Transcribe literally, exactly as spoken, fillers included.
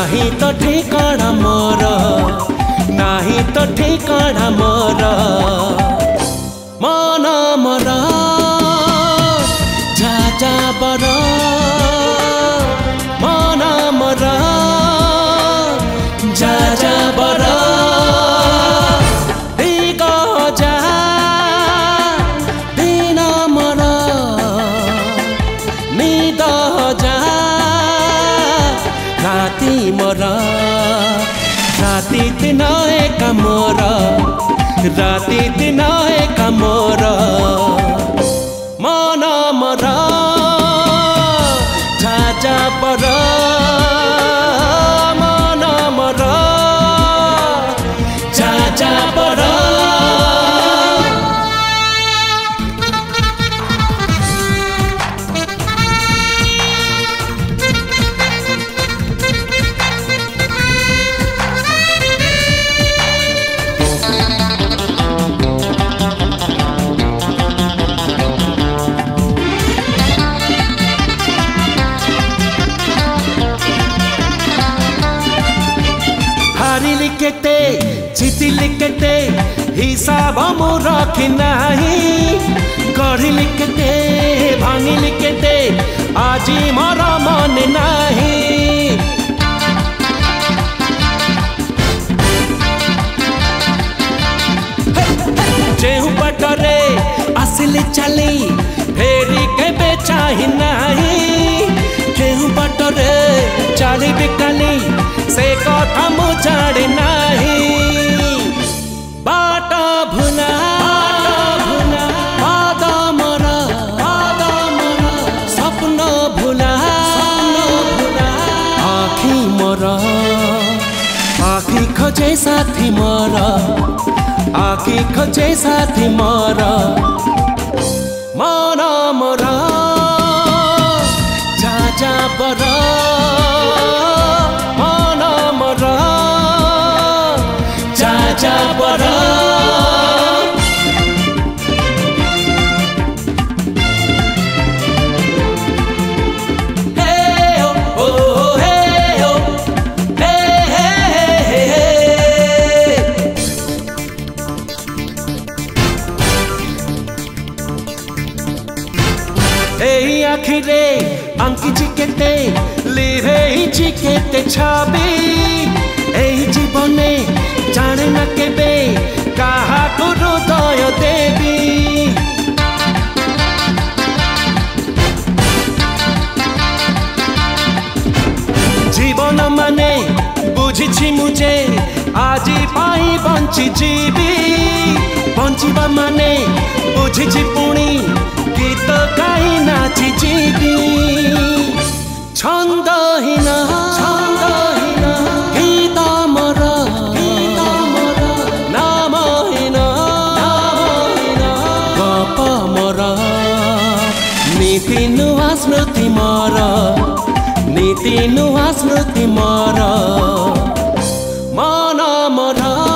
नाही तो ठिकाना मोर, नाही तो ठिकाना मोर। मन मोर जा बर, मन मोर जा बर। राती मोरा राती दिन एक मोरा, राती दिन एक मोरा। मन मोरा जा बर, मन मोरा जा बर। केते जीतिली केते हिसाब मु रखी नहीं, गढ़िली केते भांगिली केते आजी मोर मन नहीं। जे पटरे आसिली चली फेरी के बेचाही नहीं, केहू पटरे चली बिकली से कथा मुझे नहीं। बाट भुना पाद मोरा, पाद मोरा सपना भुला, आखी मोरा आखी खोजे साथी मोरा, आखी खोजे साथी मोरा। मन मोरा जा जा बर, जा बर। हे ओ हे ओ हे हे हे। एही आखिरे अंकिछि केते लिहेछि केते छाबी, एही जीवने जाने न केबे कहा गुरु दया देवी। जीवन माने बुझिछि मुझे आजी पाई बंची जीवी, बंचीबा माने बुझिछि पुणी गीत गाई नाची जीवी। छंदहीना नीति नुआ स्मृति मारा, नीति नुआ स्मृति मारा। मन मोरा